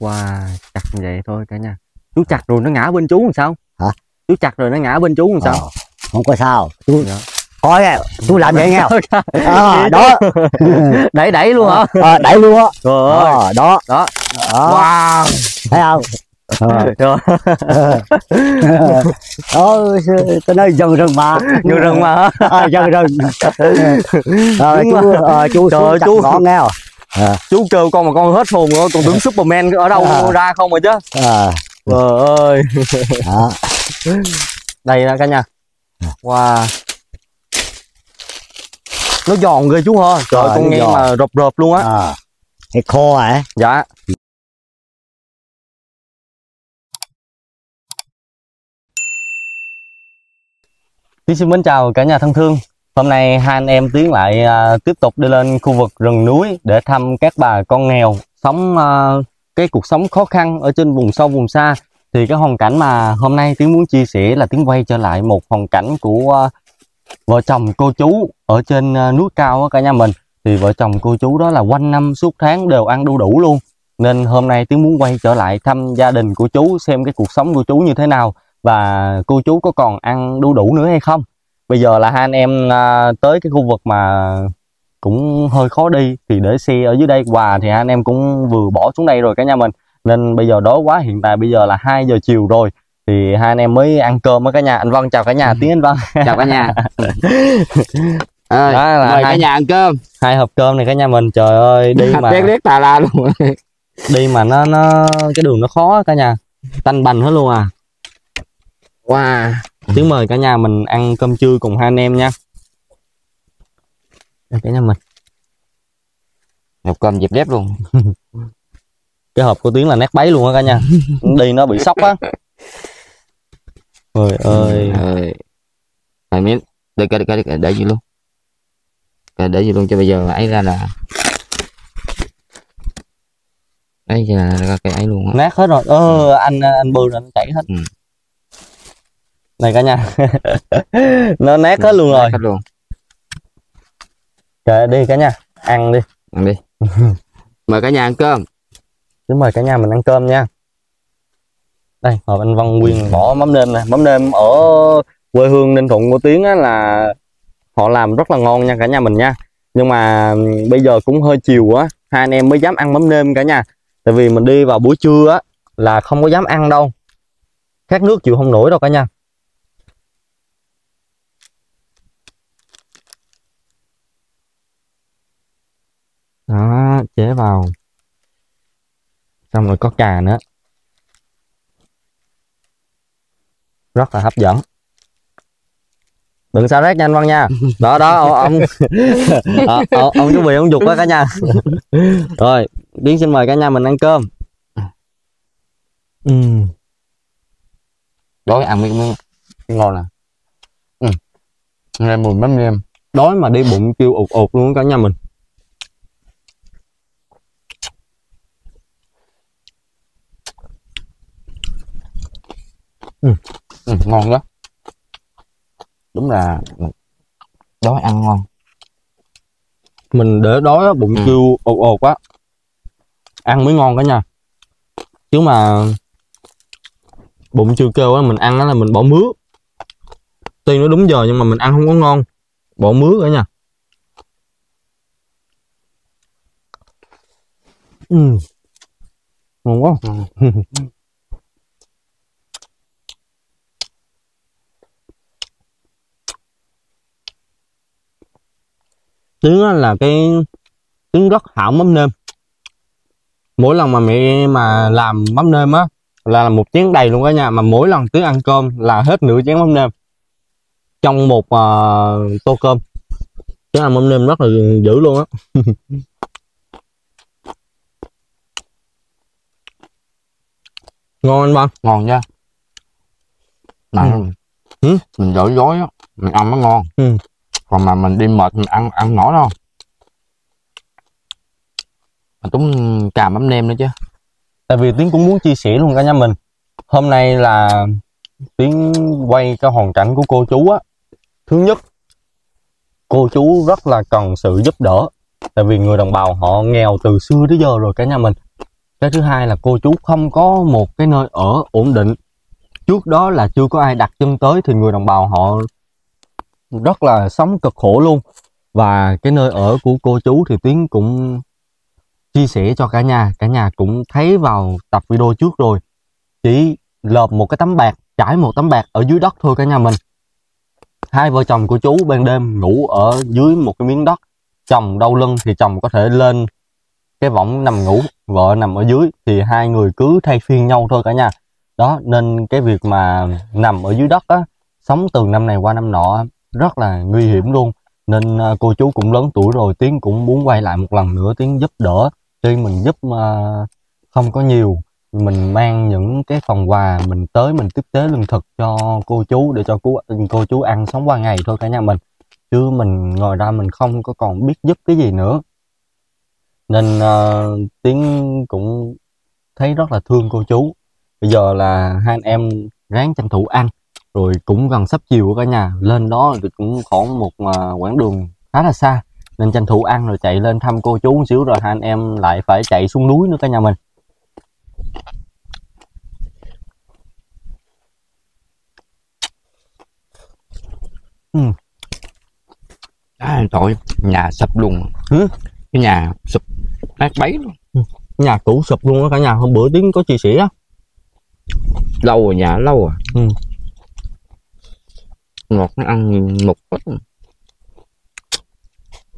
Wow, chặt như vậy thôi cả nhà. Chú chặt rồi nó ngã bên chú làm sao? Hả? Chú chặt rồi nó ngã bên chú làm sao? Không có sao. Chú coi chú làm vậy nghe không? Đó. Đẩy luôn hả? Đẩy luôn á. Đó. Đó. Đó. Wow. Thấy không? Tôi nói dân rừng mà, dân rừng mà, dân rừng. Chú chặt ngọn nghe không? Chú kêu con mà con hết hồn rồi, con đứng Superman ở đâu ra không rồi chứ. Trời ơi. Đây nè cả nhà. Wow. Nó giòn ghê chú hả? Trời, con nghe giòn mà rộp rộp luôn á. Hay khô hả? Dạ. Tí xin mến chào cả nhà thân thương. Hôm nay hai anh em Tiến lại tiếp tục đi lên khu vực rừng núi để thăm các bà con nghèo sống cái cuộc sống khó khăn ở trên vùng sâu vùng xa. Thì cái hoàn cảnh mà hôm nay Tiến muốn chia sẻ là Tiến quay trở lại một hoàn cảnh của vợ chồng cô chú ở trên núi cao cả nhà mình. Thì vợ chồng cô chú đó là quanh năm suốt tháng đều ăn đu đủ luôn. Nên hôm nay Tiến muốn quay trở lại thăm gia đình của chú, xem cái cuộc sống của chú như thế nào và cô chú có còn ăn đu đủ nữa hay không. Bây giờ là hai anh em tới cái khu vực mà cũng hơi khó đi thì để xe ở dưới đây, và thì hai anh em cũng vừa bỏ xuống đây rồi cả nhà mình. Nên bây giờ đói quá, hiện tại bây giờ là 2 giờ chiều rồi thì hai anh em mới ăn cơm ở cả nhà. Anh Vân chào cả nhà. Tiến, anh Vân chào cả nhà. Đó là mời cả nhà ăn cơm. Hai hộp cơm này cả nhà mình, trời ơi đi mà riết tà la luôn. Đi mà nó cái đường nó khó cả nhà, tanh bành hết luôn à. Wow. Tiếng mời cả nhà mình ăn cơm trưa cùng hai anh em nha. Đây cả nhà mình. Hộp cơm dẹp dép luôn. Cái hộp của Tiếng là nát bấy luôn á cả nhà. Đi nó bị sốc á. Trời ơi. Mày miếng. Để gì luôn. Để gì luôn cho bây giờ ấy ra là. Ấy là cái ấy luôn. Nát hết rồi. Anh bư rồi, anh chảy hết. Này cả nhà. Nó nát hết luôn rồi. Kệ đi cả nhà, ăn đi. Ăn đi. Mời cả nhà ăn cơm. Chứ mời cả nhà mình ăn cơm nha. Đây, hộp anh Văn Quyên bỏ mắm nêm nè. Mắm nêm ở quê hương Ninh Thuận của Tiến á là họ làm rất là ngon nha cả nhà mình nha. Nhưng mà bây giờ cũng hơi chiều quá, hai anh em mới dám ăn mắm nêm cả nhà. Tại vì mình đi vào buổi trưa á là không có dám ăn đâu. Khát nước chịu không nổi đâu cả nhà. Đó, chế vào. Xong rồi có cà nữa. Rất là hấp dẫn. Đừng xả rác nha anh Văn nha. Đó đó, ông chuẩn bị ông dục đó cả nhà. Rồi, Tiến xin mời cả nhà mình ăn cơm. Đói ăn miếng ngon nè. Nghe mùi mắm nêm. Đói mà đi bụng kêu ụt ụt luôn cả nhà mình. Ngon đó. Đúng là đói ăn ngon. Mình để đói đó, bụng kêu ột ột quá. Ăn mới ngon cả nhà. Chứ mà bụng chưa kêu á, mình ăn đó là mình bỏ mứa. Tuy nó đúng giờ nhưng mà mình ăn không có ngon. Bỏ mứa cả nhà. Ngon quá. Tiếng là cái Tiếng rất hảo mắm nêm. Mỗi lần mà mẹ mà làm mắm nêm á là một chén đầy luôn cả nhà. Mà mỗi lần Tiếng ăn cơm là hết nửa chén mắm nêm trong một tô cơm. Tiếng ăn mắm nêm rất là dữ luôn á. Ngon anh Văn. Ngon nha. Nặng. Mình dở dối á, mình ăn nó ngon. Còn mà mình đi mệt mình ăn nổi đâu. Mình cũng cà mắm nêm nữa chứ. Tại vì Tiến cũng muốn chia sẻ luôn cả nhà mình. Hôm nay là Tiến quay cái hoàn cảnh của cô chú á. Thứ nhất, cô chú rất là cần sự giúp đỡ. Tại vì người đồng bào họ nghèo từ xưa tới giờ rồi cả nhà mình. Cái thứ hai là cô chú không có một cái nơi ở ổn định. Trước đó là chưa có ai đặt chân tới thì người đồng bào họ rất là sống cực khổ luôn. Và cái nơi ở của cô chú thì Tuyến cũng chia sẻ cho cả nhà cũng thấy vào tập video trước rồi. Chỉ lợp một cái tấm bạt, trải một tấm bạt ở dưới đất thôi cả nhà mình. Hai vợ chồng của chú ban đêm ngủ ở dưới một cái miếng đất. Chồng đau lưng thì chồng có thể lên cái võng nằm ngủ, vợ nằm ở dưới, thì hai người cứ thay phiên nhau thôi cả nhà. Đó, nên cái việc mà nằm ở dưới đất á, sống từ năm này qua năm nọ rất là nguy hiểm luôn. Nên cô chú cũng lớn tuổi rồi, Tiến cũng muốn quay lại một lần nữa, Tiến giúp đỡ. Tuy mình giúp không có nhiều, mình mang những cái phần quà, mình tới mình tiếp tế lương thực cho cô chú để cho cô chú ăn sống qua ngày thôi cả nhà mình. Chứ mình ngồi ra mình không có còn biết giúp cái gì nữa. Nên Tiến cũng thấy rất là thương cô chú. Bây giờ là hai anh em ráng tranh thủ ăn. Rồi cũng gần sắp chiều của cả nhà. Lên đó thì cũng khoảng một quãng đường khá là xa. Nên tranh thủ ăn rồi chạy lên thăm cô chú một xíu. Rồi hai anh em lại phải chạy xuống núi nữa cả nhà mình. À, trời, nhà sập luôn. Cái nhà sụp nát bấy luôn. Nhà cũ sụp luôn đó cả nhà. Hôm bữa Tiến có chia sẻ đó. Lâu rồi, nhà lâu rồi. Ngọt nó ăn mục ít.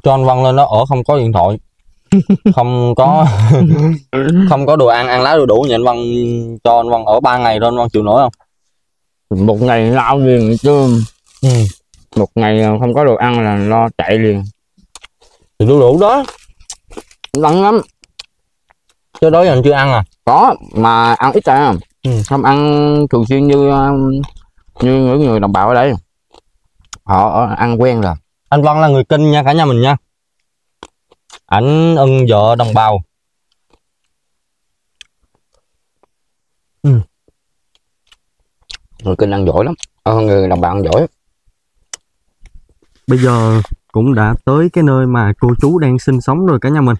Cho anh Văn lên nó ở không có điện thoại. Không có không có đồ ăn, ăn lá đu đủ. Nhà anh Văn, cho anh Văn ở 3 ngày thôi, anh Văn chịu nổi không? Một ngày lao liền chứ. Một ngày không có đồ ăn là lo chạy liền. Thì đu đủ đó đắng lắm. Chứ đó giờ anh chưa ăn à? Có, mà ăn ít à. Không ăn thường xuyên như những người đồng bào ở đây. Họ ăn quen rồi. Anh Văn là người Kinh nha cả nhà mình nha. Ảnh ưng vợ đồng bào. Người Kinh ăn giỏi lắm. Người đồng bào ăn giỏi. Bây giờ cũng đã tới cái nơi mà cô chú đang sinh sống rồi cả nhà mình.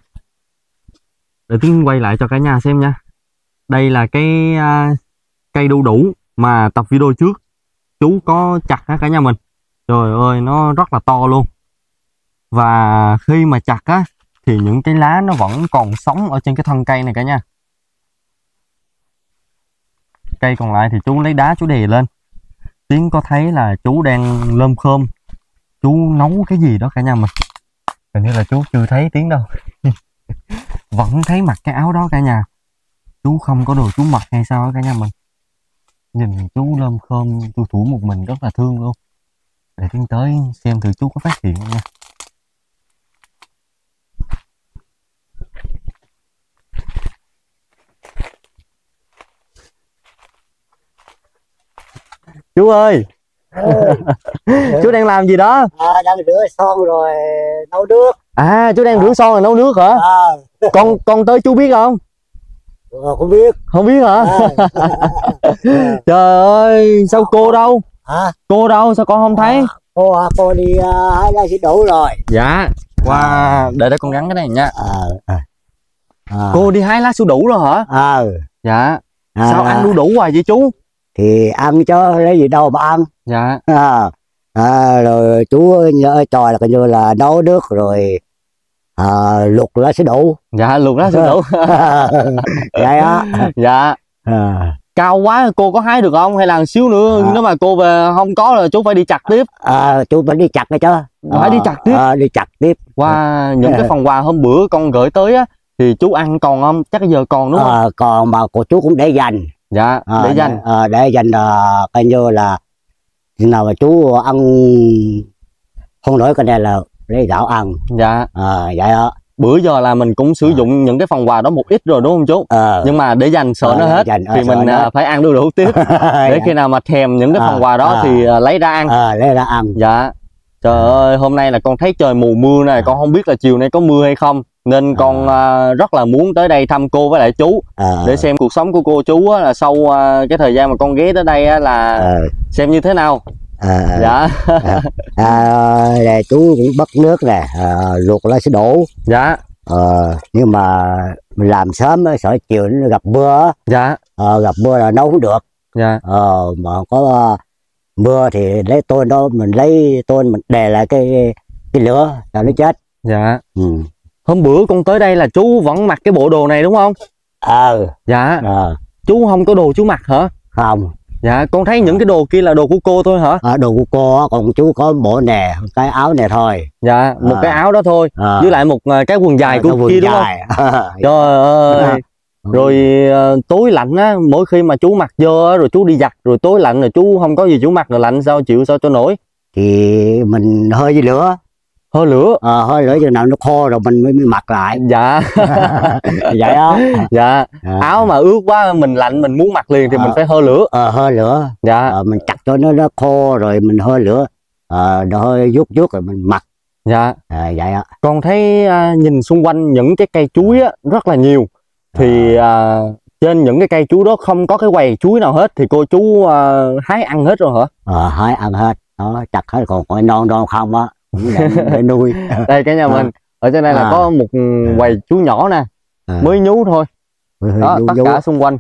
Để Tiến quay lại cho cả nhà xem nha. Đây là cái cây đu đủ mà tập video trước chú có chặt cả nhà mình. Trời ơi, nó rất là to luôn. Và khi mà chặt á thì những cái lá nó vẫn còn sống ở trên cái thân cây này cả nhà. Cây còn lại thì chú lấy đá chú đè lên. Tiến có thấy là chú đang lơm khơm, chú nấu cái gì đó cả nhà mình. Hình như là chú chưa thấy Tiến đâu. Vẫn thấy mặc cái áo đó cả nhà. Chú không có đồ chú mặc hay sao cả nhà mình. Nhìn chú lơm khơm, chú thủ một mình rất là thương luôn. Để Tiến tới xem thử chú có phát hiện không nha. Chú ơi! Chú đang làm gì đó? Đang rửa son rồi nấu nước. À, chú đang rửa son rồi nấu nước hả? Con tới chú biết không? Không biết. Không biết hả? Trời ơi, sao cô đâu? Hả? Cô đâu? Sao con không thấy? Cô đi hái lá xí đu rồi. Dạ. Qua wow. Để con gắn cái này nha. Cô đi hái lá xú đủ rồi hả? Dạ. Sao ăn đu đủ hoài vậy chú? Thì ăn chứ lấy gì đâu mà ăn. Dạ. Rồi chú trò là coi như là nấu nước rồi luộc lá xí đu. Dạ, luộc lá xí đu. Vậy á. Dạ. Cao quá cô có hái được không? Hay là xíu nữa nếu mà cô về không có là chú phải đi chặt tiếp. Chú phải đi chặt rồi chứ. Phải đi chặt tiếp. Đi chặt tiếp. Qua những cái phần quà hôm bữa con gửi tới á thì chú ăn còn không? Chắc giờ còn đúng không? Còn mà cô chú cũng để dành. Dạ, để dành. Để dành là coi như là nào mà chú ăn không nổi cái này là để gạo ăn. Dạ. Vậy đó. Bữa giờ là mình cũng sử dụng những cái phần quà đó một ít rồi đúng không chú? Nhưng mà để dành sợ nó hết dành, thì mình phải ăn đu đủ tiếp. Để khi nào mà thèm những cái phần quà đó thì lấy ra ăn. Lấy ra ăn. Dạ. Trời ơi, hôm nay là con thấy trời mù mưa này, con không biết là chiều nay có mưa hay không. Nên con rất là muốn tới đây thăm cô với lại chú để xem cuộc sống của cô chú á, là sau cái thời gian mà con ghé tới đây á, là xem như thế nào. Dạ. Chú cũng bắt nước nè, luộc lá xí đu. Dạ. Nhưng mà mình làm sớm sợ chiều nó gặp mưa. Dạ. Gặp mưa là nấu không được. Dạ. Mà có mưa thì lấy tôn đó, mình lấy tôn mình đè lại cái lửa là nó chết. Dạ. Hôm bữa con tới đây là chú vẫn mặc cái bộ đồ này đúng không? Dạ. Chú không có đồ chú mặc hả? Không. Dạ, con thấy những cái đồ kia là đồ của cô thôi hả? Đồ của cô, còn chú có bộ nè, cái áo này thôi. Dạ, một cái áo đó thôi, với lại một cái quần dài của kia đúng không? Trời ơi. Rồi tối lạnh á, mỗi khi mà chú mặc vô á, rồi chú đi giặt, rồi tối lạnh rồi chú không có gì chú mặc, rồi lạnh sao chịu sao cho nổi? Thì mình hơi với lửa. Hơi lửa? Hơi lửa chừng nào nó khô rồi mình mới mặc lại. Dạ. Vậy đó. Dạ. Áo mà ướt quá mình lạnh mình muốn mặc liền thì mình phải hơi lửa. Hơi lửa. Dạ. Mình chặt cho nó khô rồi mình hơi lửa. Nó hơi vuốt vuốt rồi mình mặc. Dạ. Vậy đó. Con thấy nhìn xung quanh những cái cây chuối á, rất là nhiều. Thì trên những cái cây chuối đó không có cái quầy chuối nào hết. Thì cô chú hái ăn hết rồi hả? Hái ăn hết. Đó, chặt hết còn phải non non không á. Để nuôi. Đây cái nhà mình ở trên đây là có một quầy chuối nhỏ nè, mới nhú thôi. Đó, tất cả xung quanh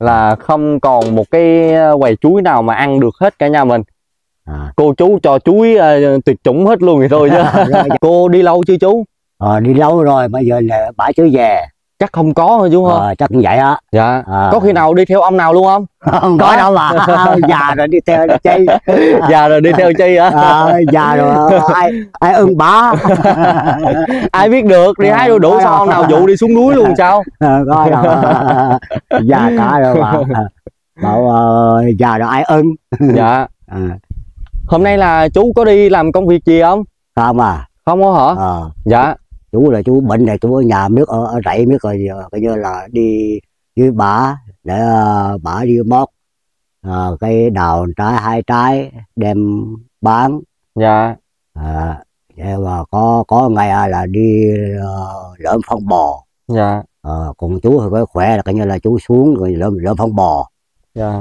là không còn một cái quầy chuối nào mà ăn được hết cả nhà mình. Cô chú cho chuối tuyệt chủng hết luôn thì thôi chứ. Cô đi lâu chưa chú? Đi lâu rồi, bây giờ là bả chuối về chắc không có hả chú? Chắc như vậy á. Dạ. Có khi nào đi theo ông nào luôn không? Không có đâu mà. Già rồi đi theo chi? Già rồi đi theo chi hả? Già rồi ai ưng bá. Ai biết được, đi hái đu đủ sao ông nào dụ đi xuống núi luôn sao? Coi đâu. Già cả rồi mà. Bảo già rồi ai ưng. Dạ. Hôm nay là chú có đi làm công việc gì không? Không à. Không có hả? Dạ. Chú là chú bệnh này, chú ở nhà miếng ở rẫy miếng rồi coi như là đi với bả để bả đi mót cây đào trái hai trái đem bán. Dạ. Và có ngày là đi lượm phân bò. Dạ. Còn chú thì có khỏe là coi như là chú xuống rồi lượm phân bò. Dạ.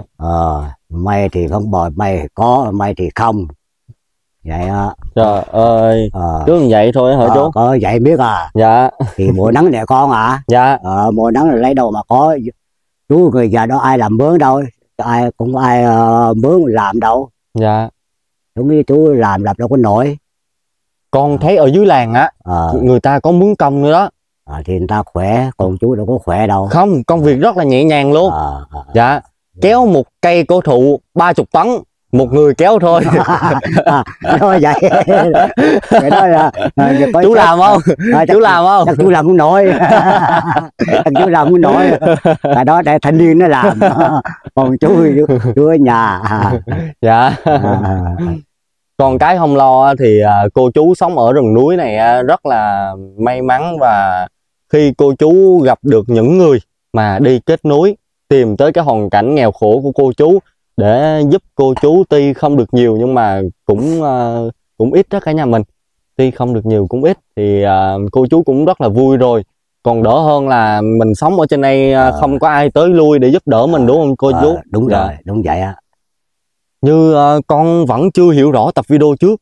May thì phân bò may có, may thì không. Vậy đó. Trời ơi. Trước vậy thôi hả chú? Có vậy biết à. Dạ. Thì mùa nắng nè con à. Dạ. Mùa nắng là lấy đâu mà có. Chú người già đó ai làm mướn đâu. Ai cũng ai mướn làm đâu. Dạ. Đúng như chú làm đâu có nổi. Con thấy ở dưới làng á, người ta có mướn công nữa đó. Thì người ta khỏe, còn chú đâu có khỏe đâu. Không, công việc rất là nhẹ nhàng luôn. Dạ. Kéo một cây cổ thụ 30 tấn một người kéo thôi. Nói vậy phải nói là chú làm không? Chú làm không? Chú làm cũng nổi. Chú làm cũng nổi. Tại đó để thanh niên nó làm, còn chú ở nhà. Dạ. Còn cái không lo thì cô chú sống ở rừng núi này rất là may mắn, và khi cô chú gặp được những người mà đi kết nối tìm tới cái hoàn cảnh nghèo khổ của cô chú để giúp cô chú, tuy không được nhiều nhưng mà cũng ít đó cả nhà mình. Tuy không được nhiều cũng ít thì cô chú cũng rất là vui rồi. Còn đỡ hơn là mình sống ở trên đây không có ai tới lui để giúp đỡ mình đúng không cô chú? Đúng rồi, đúng vậy á. Như con vẫn chưa hiểu rõ tập video trước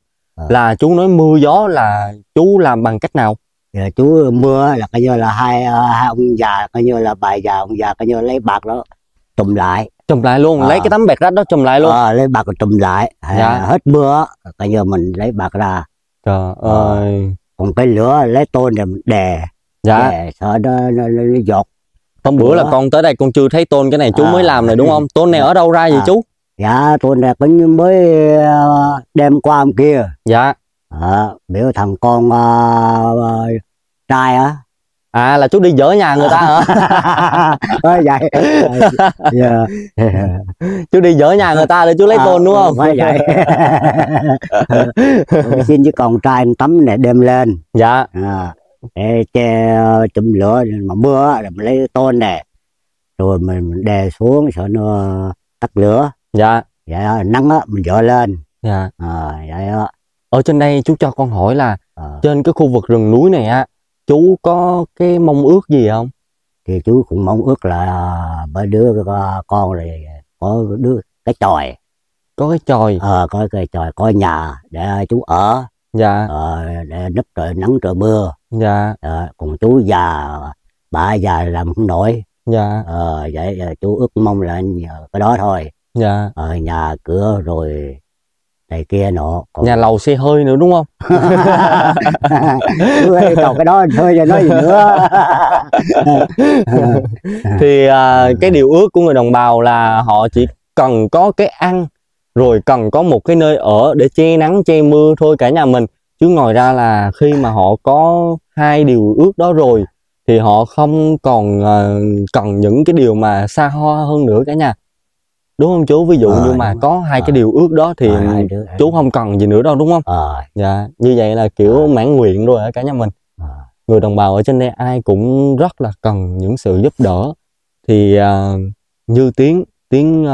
là chú nói mưa gió là chú làm bằng cách nào? Chú mưa là coi như là hai ông già, coi như là bà già ông già coi như lấy bạc đó trùm lại. Trùm lại luôn, lấy cái tấm bạc rách đó trùm lại luôn. Lấy bạc rồi trùm lại. Dạ. Hết mưa coi như mình lấy bạc ra. Trời ơi. Còn cái lửa lấy tôn này mình đè. Dạ. Đè, sợ nó giọt. Hôm bữa là con tới đây con chưa thấy tôn cái này chú mới làm này đúng không? Tôn này ở đâu ra vậy chú? Dạ, tôn này cũng mới đem qua hôm kia. Dạ. Biểu thằng con trai á. Là chú đi dỡ nhà người ta hả? Vậy. Chú đi dỡ nhà người ta để chú lấy tôn đúng không? Phải vậy. Xin với con trai tắm này đem lên. Dạ. Để che chùm lửa mà mưa là mình lấy tôn này. Rồi mình đè xuống sợ nó tắt lửa. Dạ. Vậy đó, nắng á mình dỡ lên. Dạ. Vậy đó. Ở trên đây chú cho con hỏi là trên cái khu vực rừng núi này á, chú có cái mong ước gì không? Thì chú cũng mong ước là mấy đứa con này có đứa cái chòi. Có cái chòi. Có cái chòi, có nhà để chú ở. dạ, đất trời nắng trời mưa, dạ, còn chú già bà già làm không nổi, dạ, vậy chú ước mong là nhờ cái đó thôi, dạ, nhà cửa rồi này kia nọ, còn... nhà lầu xe hơi nữa đúng không? Còn cái đó thôi giờ nói gì nữa. Thì cái điều ước của người đồng bào là họ chỉ cần có cái ăn, rồi cần có một cái nơi ở để che nắng che mưa thôi cả nhà mình. Chứ ngoài ra là khi mà họ có hai điều ước đó rồi thì họ không còn cần những cái điều mà xa hoa hơn nữa cả nhà, đúng không chú? Ví dụ như mà có hai cái điều ước đó thì chú không cần gì nữa đâu, đúng không? Dạ, như vậy là kiểu mãn nguyện rồi ở cả nhà mình. Người đồng bào ở trên đây ai cũng rất là cần những sự giúp đỡ. Thì như Tiến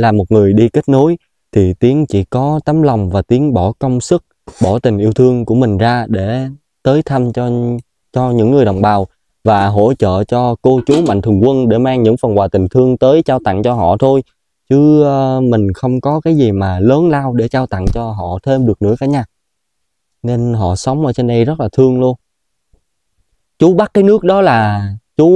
là một người đi kết nối, thì Tiến chỉ có tấm lòng và Tiến bỏ công sức, bỏ tình yêu thương của mình ra để tới thăm cho những người đồng bào và hỗ trợ cho cô chú mạnh thường quân để mang những phần quà tình thương tới trao tặng cho họ thôi. Chứ mình không có cái gì mà lớn lao để trao tặng cho họ thêm được nữa cả nhà. Nên họ sống ở trên đây rất là thương luôn. Chú bắt cái nước đó là chú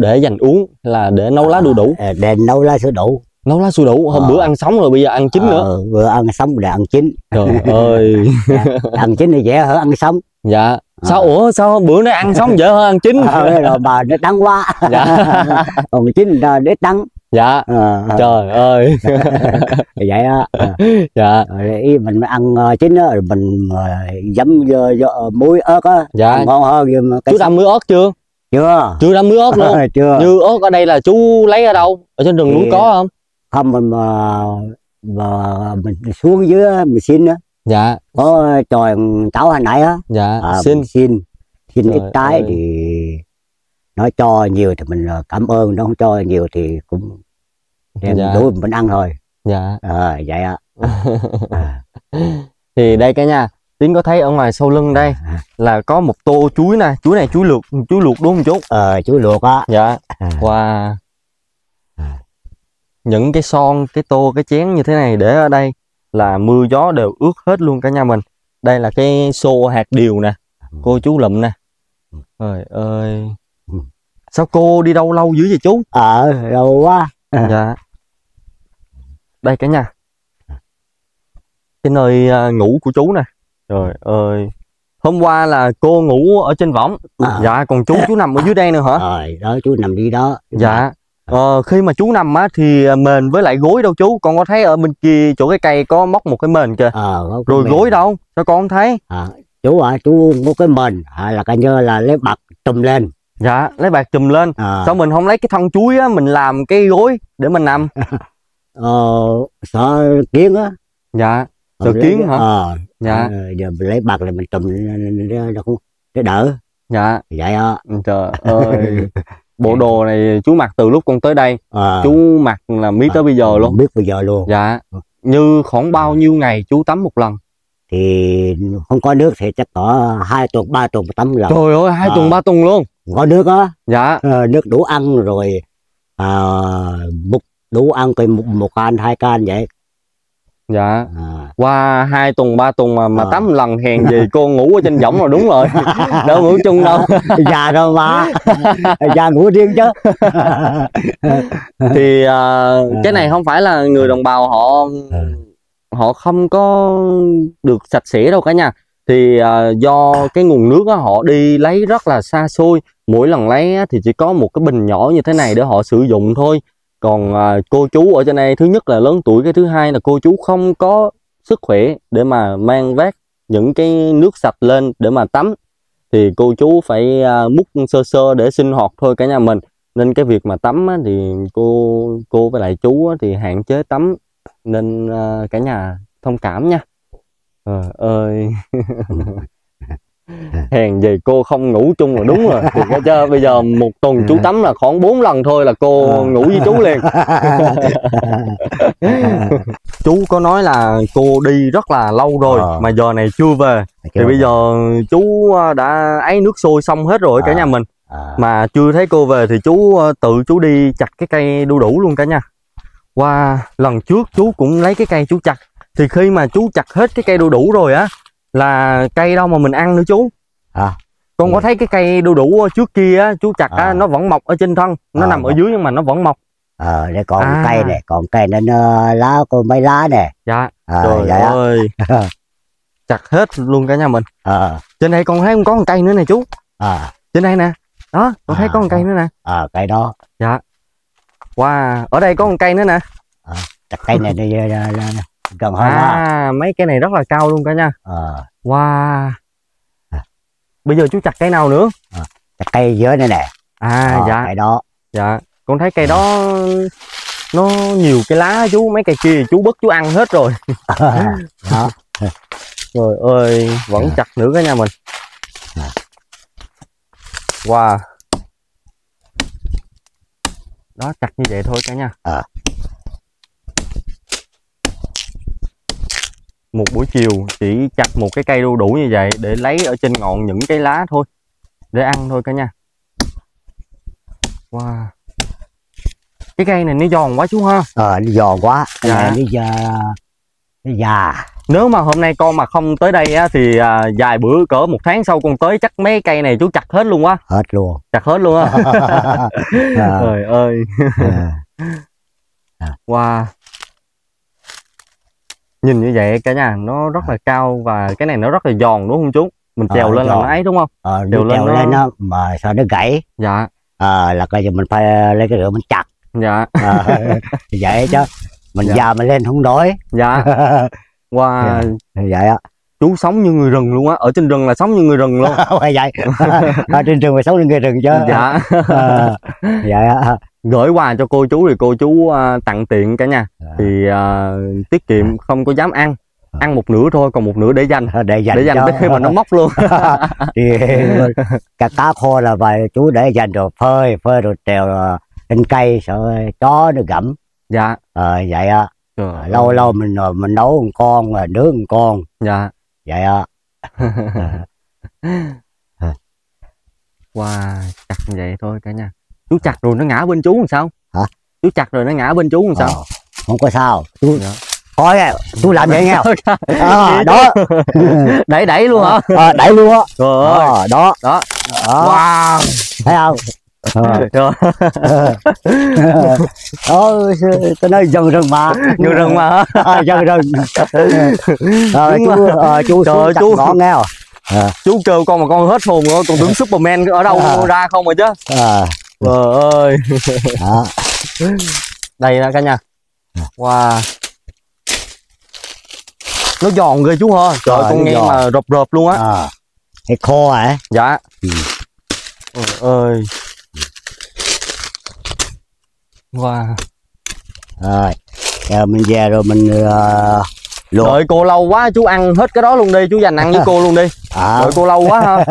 để dành uống, là để nấu lá đu đủ? Để nấu lá sữa đủ. Nấu lá sữa đủ, hôm bữa ăn sống rồi bây giờ ăn chín nữa. Vừa ăn sống rồi ăn chín. Trời ơi. Ăn chín thì dễ hơn ăn sống. Dạ. Sao sao bữa nay ăn sống dễ hơn ăn chín? Rồi bà nó đắng quá. Dạ. Còn chín rồi để đắng. Dạ. Trời ơi. Vậy đó. Dạ. Rồi mình ăn chín đó, rồi mình dấm muối ớt á. Dạ. Ngon hơn. Chú đâm muối ớt chưa? Chưa. Chưa đâm muối ớt luôn. Chưa. Như ớt ở đây là chú lấy ở đâu? Ở trên rừng núi có không? Không, mình mình xuống dưới mình xin đó. Dạ. Có tròi cháu hồi nãy á. Dạ. Xin ít trái thì nó cho nhiều thì mình cảm ơn, nó không cho nhiều thì cũng đem đủ mình ăn thôi. Dạ. Vậy ạ. Thì đây cả nhà, Tiến có thấy ở ngoài sau lưng đây là có một tô chuối nè, chuối này chuối luộc đúng không chú? Chuối luộc á. Dạ. Wow. Những cái son, cái tô, cái chén như thế này để ở đây là mưa gió đều ướt hết luôn cả nhà mình. Đây là cái xô hạt điều nè, cô chú lụm nè. Trời ơi. Sao cô đi đâu lâu dữ vậy chú? Lâu quá. Dạ. Đây cả nhà, cái nơi ngủ của chú nè. Trời ơi. Hôm qua là cô ngủ ở trên võng. Dạ, còn chú nằm ở dưới đây nữa hả? Đó, chú nằm đi đó. Dạ. Khi mà chú nằm á thì mền với lại gối đâu chú? Con có thấy ở bên kia chỗ cái cây có móc một cái mền kìa. Rồi gối đâu? Sao con không thấy? Chú chú mua cái mền là coi như là lấy bạc trùm lên. Dạ, lấy bạc trùm lên. Sao mình không lấy cái thân chuối á, mình làm cái gối để mình nằm? Sợ kiến á. Dạ, sợ kiến hả? Dạ. Giờ mình lấy bạc là mình trùm để đỡ. Dạ. Vậy á. Trời ơi. Bộ đồ này chú mặc từ lúc con tới đây, chú mặc là biết tới bây giờ luôn. Biết bây giờ luôn. Dạ. Như khoảng bao nhiêu ngày chú tắm một lần? Thì không có nước thì chắc có 2 tuần 3 tuần tắm lần. Trời ơi, 2 tuần 3 tuần luôn. Có nước á. Dạ. Nước đủ ăn rồi, đủ ăn cái một can 2 can vậy. Dạ. Qua 2 tuần 3 tuần mà tắm một lần, hèn gì cô ngủ ở trên võng rồi. Đúng rồi. Đâu ngủ chung đâu. Già đâu mà. Già ngủ riêng chứ. Thì cái này không phải là người đồng bào họ không có được sạch sẽ đâu cả nhà. Thì do cái nguồn nước đó, họ đi lấy rất là xa xôi. Mỗi lần lấy thì chỉ có một cái bình nhỏ như thế này để họ sử dụng thôi. Còn cô chú ở trên đây, thứ nhất là lớn tuổi, cái thứ hai là cô chú không có sức khỏe để mà mang vác những cái nước sạch lên để mà tắm. Thì cô chú phải múc sơ sơ để sinh hoạt thôi cả nhà mình. Nên cái việc mà tắm thì cô với lại chú thì hạn chế tắm. Nên cả nhà thông cảm nha. Trời ơi. Hèn gì cô không ngủ chung là đúng rồi. Thì chứ bây giờ 1 tuần chú tắm là khoảng 4 lần thôi là cô ngủ với chú liền. Chú có nói là cô đi rất là lâu rồi mà giờ này chưa về. Thì bây giờ chú đã ấy nước sôi xong hết rồi cả nhà mình, mà chưa thấy cô về thì chú tự chú đi chặt cái cây đu đủ luôn cả nhà. Wow, lần trước chú cũng lấy cái cây chú chặt. Thì khi mà chú chặt hết cái cây đu đủ rồi á là cây đâu mà mình ăn nữa chú. Con có thấy cái cây đu đủ trước kia chú chặt á, nó vẫn mọc ở trên thân, nó nằm ở dưới nhưng mà nó vẫn mọc. Đây còn cây này, còn cây nên lá có mấy lá nè. Dạ. Trời ơi. Chặt hết luôn cả nhà mình. Trên đây con thấy có một cây nữa nè chú. Trên đây nè. Đó, con thấy có một cây nữa nè. Cây đó. Dạ. Wow, ở đây có một cây nữa nè. Chặt cây này đi gần hơn. Mấy cái này rất là cao luôn cả nha. Wow. Bây giờ chú chặt cây nào nữa? Chặt cây dưới đây nè. Dạ. Cây đó. Dạ. Con thấy cây đó nó nhiều cái lá chú, mấy cây kia chú bứt chú ăn hết rồi. Đó. Trời ơi, vẫn chặt nữa cả nhà mình. Wow. Đó, chặt như vậy thôi cả nhà. Một buổi chiều chỉ chặt một cái cây đu đủ như vậy để lấy ở trên ngọn những cái lá thôi, để ăn thôi cả nhà. Wow. Cái cây này nó giòn quá chú ha. Nó giòn quá. Dạ. Nó già. Nếu mà hôm nay con mà không tới đây á, thì vài bữa cỡ một tháng sau con tới chắc mấy cây này chú chặt hết luôn quá. Hết luôn. Chặt hết luôn á. Trời ơi. Wow. Nhìn như vậy cả nhà, nó rất là cao và cái này nó rất là giòn đúng không chú? Mình trèo lên là nó ấy đúng không? Trèo lên nó mà sao nó gãy. Dạ. Là coi giờ mình phải lấy cái rửa mình chặt. Dạ. Vậy chứ mình già mình lên không đói. Dạ. Wow. Dạ. Vậy á. Chú sống như người rừng luôn á, ở trên rừng là sống như người rừng luôn. Vậy. Trên rừng phải sống như người rừng chứ. Dạ. Vậy á. Gửi quà cho cô chú thì cô chú tặng tiện cả nhà. Thì tiết kiệm không có dám ăn. Ăn một nửa thôi, còn một nửa để dành. Để dành tới khi mà nó móc luôn. Thì cả cá khô là vài chú để dành rồi phơi rồi trèo lên cây sợ chó nó gặm. Dạ. Vậy á. Lâu mình nấu một con rồi nướng một con. Dạ. Vậy á. Wow, chặt như vậy thôi cả nhà. Chú chặt rồi nó ngã bên chú làm sao? Hả? Chú chặt rồi nó ngã bên chú làm sao? Không có sao. Chú thôi chú làm vậy nghe không? Đó. Đẩy luôn hả? Đẩy luôn á. Đó. Đó. Wow. Thấy không? Tôi nói dân rừng mà. Dân rừng mà. Dân rừng. Chú chặt nó nghe không? Chú kêu con mà con hết hồn rồi. Con tưởng Superman ở đâu ra không rồi chứ. Trời ơi. Đây nè cả nhà. Wow. Nó giòn ghê chú hả? Trời, con nghe mà rộp luôn á. Hay khô hả? Dạ. Trời ơi. Wow. Rồi, giờ mình về rồi mình đợi cô lâu quá chú ăn hết cái đó luôn đi, chú dành ăn với cô luôn đi. Đợi cô lâu quá ha.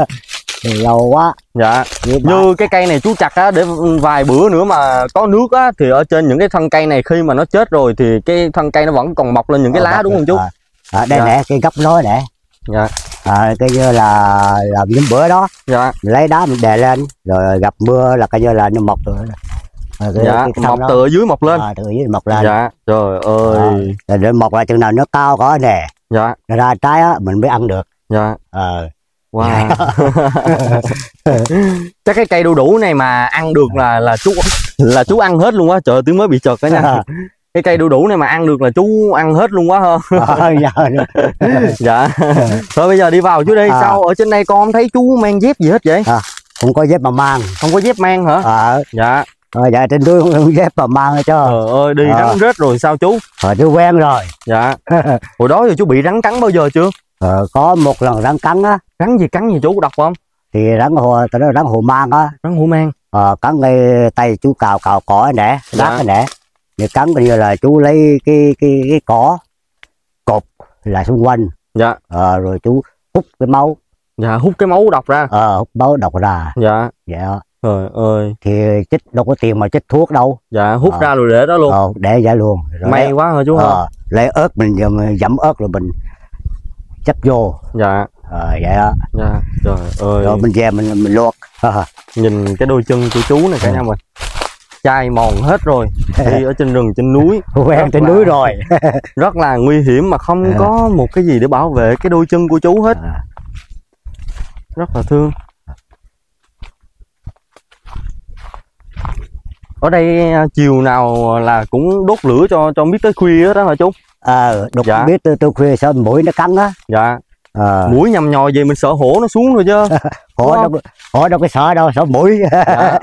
Lâu quá. Dạ. Như cái cây này chú chặt á, để vài bữa nữa mà có nước á thì ở trên những cái thân cây này khi mà nó chết rồi thì cái thân cây nó vẫn còn mọc lên những cái lá đúng không chú? Đây nè, cái gốc nó nè. Dạ. Cái như là những bữa đó. Dạ. Mình lấy đá mình đè lên rồi gặp mưa là cái như là nó mọc rồi. Dạ, mọc từ dưới mọc lên. Từ dưới mọc lên. Dạ. Trời ơi. Để mọc ra chừng nào nó cao có nè. Dạ. Nó ra trái á mình mới ăn được. Dạ. Wow. Chắc cái cây đu đủ này mà ăn được là chú ăn hết luôn á. Trời ơi, tiếng mới bị chợt cả nha. Cái cây đu đủ này mà ăn được là chú ăn hết luôn quá ha. Dạ. Thôi bây giờ đi vào chú đi. Sao ở trên đây con không thấy chú mang dép gì hết vậy? Không có dép mà mang. Không có dép mang hả? Dạ. Dạ trên tôi không dép mà mang hết trơn. Trời ơi, đi rắn rết rồi sao chú? Chú quen rồi. Dạ. Hồi đó giờ chú bị rắn cắn bao giờ chưa? Có một lần rắn cắn á. Rắn gì cắn gì chú đọc không? Thì rắn hồ mang á. Rắn hồ mang. Cắn ngay tay chú cào cỏ nè, rác cái nè. Thì cắn bây giờ là chú lấy cái cỏ cột lại xung quanh. Dạ. Rồi chú hút cái máu. Dạ, hút cái máu độc ra. Hút máu độc ra. Dạ. Dạ. Trời ơi. Thì chích đâu có tiền mà chích thuốc đâu. Dạ, hút ra rồi để đó luôn. Để vậy luôn. Rồi may quá hả chú hả? Lấy ớt mình dẫm ớt rồi mình chấp vô. Dạ. Vậy đó. Dạ. Trời ơi. Rồi mình về mình luộc. Nhìn cái đôi chân của chú này cả nhà mình. chai mòn hết rồi, đi ở trên rừng trên núi, quen trên núi rồi rất là nguy hiểm mà không có một cái gì để bảo vệ cái đôi chân của chú hết, rất là thương. Ở đây chiều nào là cũng đốt lửa cho biết tới khuya hết đó hả chú? Đốt dạ. Biết tới khuya sao mũi nó cắn á. Dạ. Mũi nhầm nhòi về mình sợ hổ nó xuống rồi chứ. Hổ đâu có sợ đâu, sợ mũi. Dạ.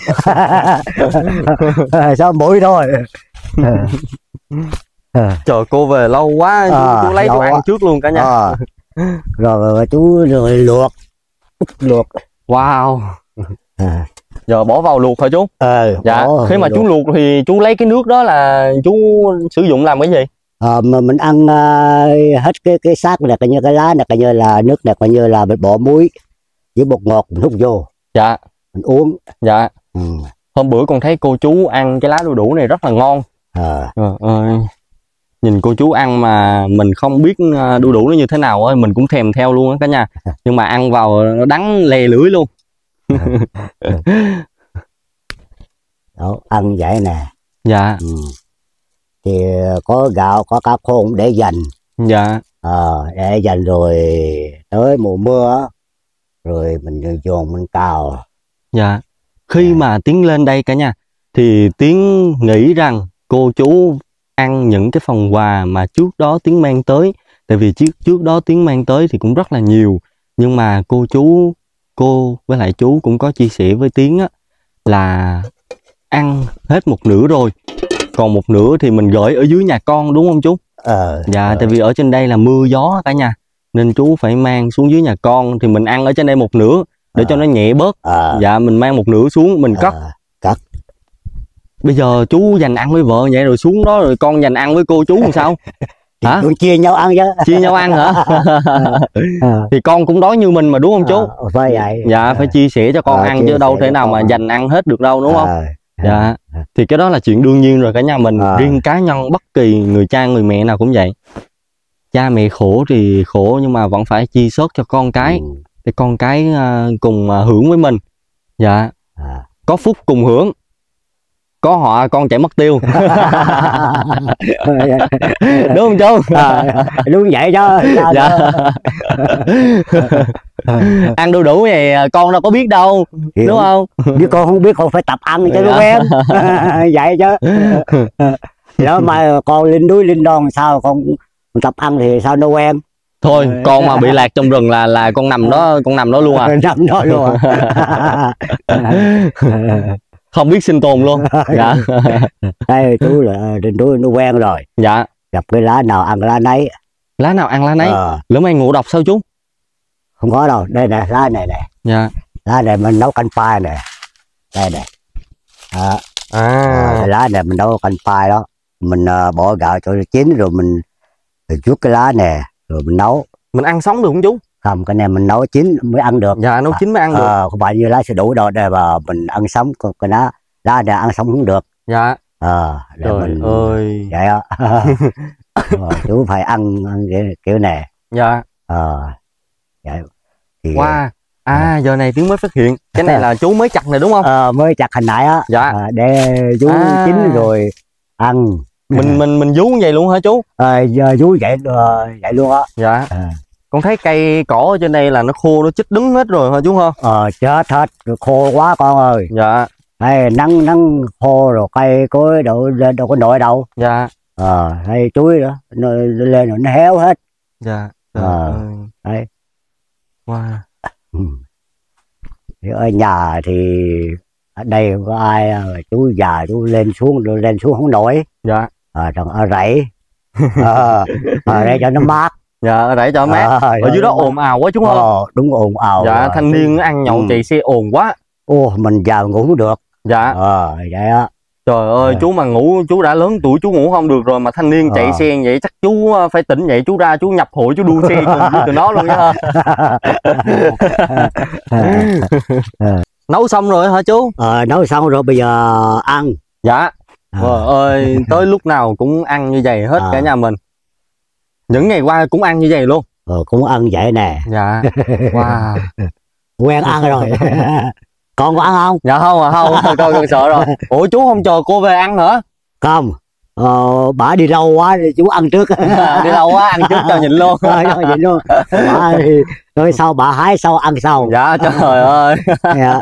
Sợ mũi thôi. Trời, cô về lâu quá, chú lấy đồ ăn quá. Trước luôn cả nhà. Rồi chú rồi luộc. Wow. Giờ bỏ vào luộc thôi chú. Dạ. Khi mà chú luộc thì chú lấy cái nước đó là chú sử dụng làm cái gì? Mà mình ăn hết cái xác này, coi như cái lá này, coi như là nước này, coi như là mình bỏ muối với bột ngọt mình hút vô. Dạ. Mình uống. Dạ. Hôm bữa con thấy cô chú ăn cái lá đu đủ này rất là ngon. Nhìn cô chú ăn mà mình không biết đu đủ nó như thế nào, mình cũng thèm theo luôn á cả nhà. Nhưng mà ăn vào nó đắng lè lưỡi luôn. Đó, ăn vậy nè. Dạ. Thì có gạo có cá khô để dành. Dạ. Để dành rồi tới mùa mưa rồi mình dồn mình cào. Dạ. Khi mà Tiến lên đây cả nhà thì Tiến nghĩ rằng cô chú ăn những cái phần quà mà trước đó Tiến mang tới, tại vì trước đó Tiến mang tới thì cũng rất là nhiều, nhưng mà cô với lại chú cũng có chia sẻ với Tiến á là ăn hết một nửa rồi, còn một nửa thì mình gửi ở dưới nhà con đúng không chú? Dạ. Tại vì ở trên đây là mưa gió cả nhà, nên chú phải mang xuống dưới nhà con thì mình ăn ở trên đây một nửa để cho nó nhẹ bớt. Dạ, mình mang một nửa xuống mình cất. Bây giờ chú dành ăn với vợ vậy rồi xuống đó rồi con dành ăn với cô chú làm sao? Hả? Chia nhau ăn chứ. Chia nhau ăn hả? Thì con cũng đói như mình mà đúng không chú? Phải vậy. Dạ, phải chia sẻ cho con ăn chứ đâu thể nào mà dành ăn hết được đâu đúng không? Dạ. Thì cái đó là chuyện đương nhiên rồi cả nhà mình. Riêng cá nhân bất kỳ người cha người mẹ nào cũng vậy. Cha mẹ khổ thì khổ nhưng mà vẫn phải chia sớt cho con cái để con cái cùng hưởng với mình. Dạ. Có phúc cùng hưởng, có họ con chạy mất tiêu. Đúng không chú? Đúng vậy đó. Dạ. Ăn đu đủ này con đâu có biết đâu. Hiểu. Đúng không? Nếu con không biết con phải tập ăn cho nó quen. Vậy chứ. Nếu mà con lên núi lên đòn sao con tập ăn thì sao nó quen. Thôi con mà bị lạc trong rừng là con nằm đó luôn à. Nằm đó luôn à. Không biết sinh tồn luôn. Dạ. Đây chú là trên núi nó quen rồi. Dạ. Gặp cái lá nào ăn lá nấy. Lá nào ăn lá nấy. Lỡ may ngộ độc sao chú? Không có đâu. Đây nè, lá này nè. Dạ. Lá này mình nấu canh phai nè. Đây nè. Lá này mình nấu canh phai đó. Mình bỏ gạo cho chín rồi mình chuốt cái lá nè rồi mình nấu. Mình ăn sống được không chú? Không, cái này mình nấu chín mới ăn được. Dạ, nấu chín mới ăn được. Không phải như lá sẽ đủ đâu để mà mình ăn sống, cái lá này ăn sống cũng được. Dạ. Trời mình... ơi. Vậy đó. Chú phải ăn kiểu này. Dạ. Vậy. Thì... Wow. Giờ này Tiến mới phát hiện. Cái này là chú mới chặt này đúng không? Mới chặt hồi nãy á. Dạ. Để chú chín rồi ăn. Mình vú vậy luôn hả chú? Giờ vú vậy luôn á. Dạ. Con thấy cây cỏ ở trên đây là nó khô, nó chết đứng hết rồi hả chú hả? Chết hết, khô quá con ơi. Dạ. Hay nắng khô rồi cây cối đâu có nổi đâu. Dạ. Hay chuối đó, nó lên rồi nó héo hết. Dạ. Đây. Wow. Ở nhà thì ở đây có ai chú già chú lên xuống không nổi. Dạ. Ở rẫy. Ở đây cho nó mát. Dạ, ở rẫy cho mát. Ở dưới đó ồn ào quá chú không? Đúng ồn ào. Dạ, thanh niên ăn nhậu chạy xe ồn quá. Mình già ngủ không được. Dạ. Vậy á. Trời ơi, chú mà ngủ, chú đã lớn tuổi chú ngủ không được rồi mà thanh niên chạy xe vậy chắc chú phải tỉnh dậy, chú ra chú nhập hội chú đua xe cùng tụi nó luôn nha. Nấu xong rồi hả chú? Nấu xong rồi bây giờ ăn. Dạ. Trời ơi, tới lúc nào cũng ăn như vậy hết cả nhà mình. Những ngày qua cũng ăn như vậy luôn. Cũng ăn vậy nè. Dạ. Wow. Quen ăn rồi. Con có ăn không? Dạ không à, không, con sợ rồi. Ủa chú không chờ cô về ăn hả? Không, bả đi lâu quá thì chú ăn trước. Đi lâu quá ăn trước cho nhìn luôn. Nhìn luôn. Bả thì nói sau bả hái sau ăn sau. Dạ trời ơi. Dạ.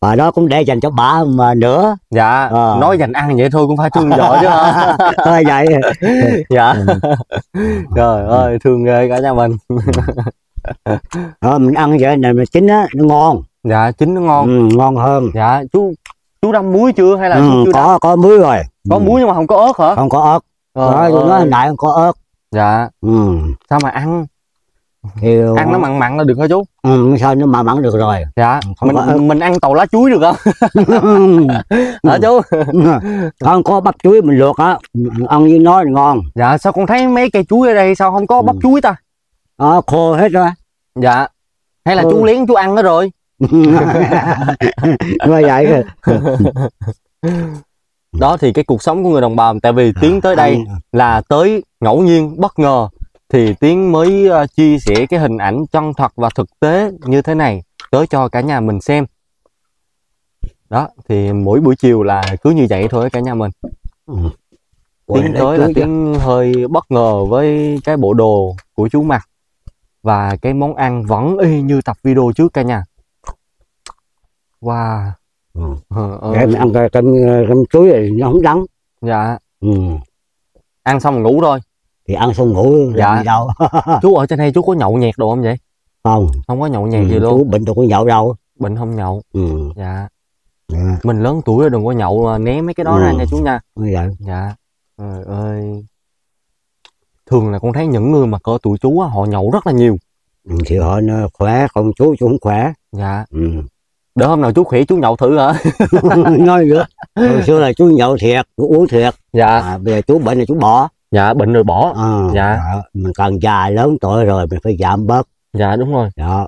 Bà đó cũng để dành cho bà mà nữa. Dạ, nói dành ăn vậy thôi cũng phải thương vợ chứ hả? Thôi vậy. Dạ. Trời ơi, thương ghê cả nhà mình. Mình ăn vậy này mà chín á, nó ngon. Dạ, chín nó ngon. Ừ, ngon hơn. Dạ, chú đâm muối chưa hay là chú chưa có đâm? Có muối rồi. Có muối nhưng mà không có ớt hả? Không có ớt. Nói hồi nãy không có ớt. Dạ. Sao mà ăn? Thì ăn nó mặn mặn là được hả chú? Ừ, sao nó mặn mặn được rồi. Dạ, mình ăn tàu lá chuối được không? Hả chú? Không có bắp chuối mình luộc á, ăn với nó thì ngon. Dạ, sao con thấy mấy cây chuối ở đây sao không có bắp chuối ta? Khô hết rồi. Dạ, hay là chú lén chú ăn nó rồi. Vậy đó thì cái cuộc sống của người đồng bào, tại vì Tiến tới đây là tới ngẫu nhiên bất ngờ thì Tiến mới chia sẻ cái hình ảnh chân thật và thực tế như thế này tới cho cả nhà mình xem. Đó, thì mỗi buổi chiều là cứ như vậy thôi cả nhà mình. Tiến tới là Tiến hơi bất ngờ với cái bộ đồ của chú mặc. Và cái món ăn vẫn y như tập video trước cả nhà. Wow. Em ăn cơm chuối thì nó không đắng. Dạ. Ăn xong ngủ thôi. Thì ăn xong ngủ làm gì đâu. Chú ở trên đây chú có nhậu nhẹt đồ không vậy? Không. Không có nhậu nhẹt gì luôn. Chú bệnh đâu có nhậu đâu. Bệnh không nhậu. Dạ. Mình lớn tuổi rồi đừng có nhậu mà ném mấy cái đó ra nha chú nha. Dạ. Dạ. Trời ơi. Thường là con thấy những người mà cỡ tuổi chú á, họ nhậu rất là nhiều. Thì họ khỏe, còn chú cũng khỏe. Dạ. Để hôm nào chú khỏe chú nhậu thử hả? Nói nữa. Hồi xưa là chú nhậu thiệt, chú uống thiệt. Dạ. Bây giờ chú bệnh là chú bỏ. Dạ, bệnh rồi bỏ. Dạ. Mình càng già lớn tuổi rồi mình phải giảm bớt. Dạ đúng rồi. Dạ.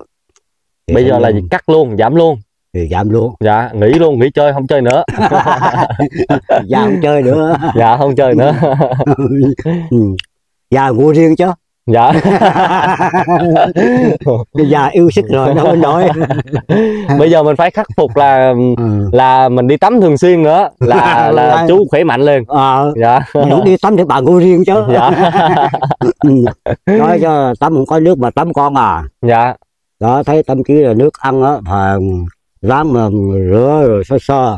Bây giờ là cắt luôn, giảm luôn. Thì giảm luôn. Dạ, nghỉ luôn, nghỉ chơi, không chơi nữa. Dạ không chơi nữa. Dạ không chơi nữa. Dạ ngủ riêng chứ. Dạ. Dạ yêu sức rồi đâu mình nói. Bây giờ mình phải khắc phục là mình đi tắm thường xuyên nữa là chú khỏe mạnh lên. Dạ. Mình đi tắm thì bạn ngủ riêng chứ. Dạ. Nói cho tắm không có nước mà tắm con à. Dạ. Đó thấy tắm kia là nước ăn á mà ráng mà rửa rồi sơ sơ.